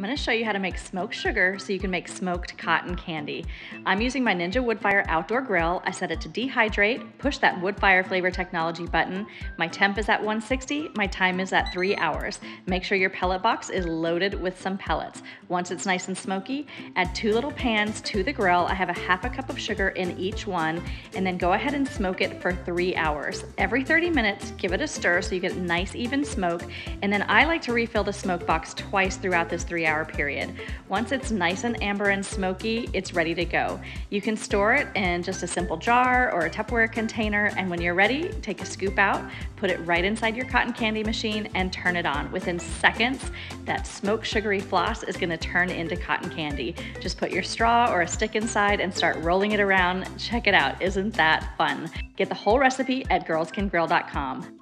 I'm gonna show you how to make smoked sugar so you can make smoked cotton candy. I'm using my Ninja Woodfire Outdoor Grill. I set it to dehydrate, push that Woodfire Flavor Technology button. My temp is at 160, my time is at 3 hours. Make sure your pellet box is loaded with some pellets. Once it's nice and smoky, add 2 little pans to the grill. I have a ½ cup of sugar in each one, and then go ahead and smoke it for 3 hours. Every 30 minutes, give it a stir so you get nice even smoke, and then I like to refill the smoke box twice throughout this 3-hour period. Once it's nice and amber and smoky, it's ready to go. You can store it in just a simple jar or a Tupperware container, and when you're ready, take a scoop out, put it right inside your cotton candy machine, and turn it on. Within seconds, that smoked sugary floss is gonna turn into cotton candy. Just put your straw or a stick inside and start rolling it around. Check it out, isn't that fun? Get the whole recipe at girlscangrill.com.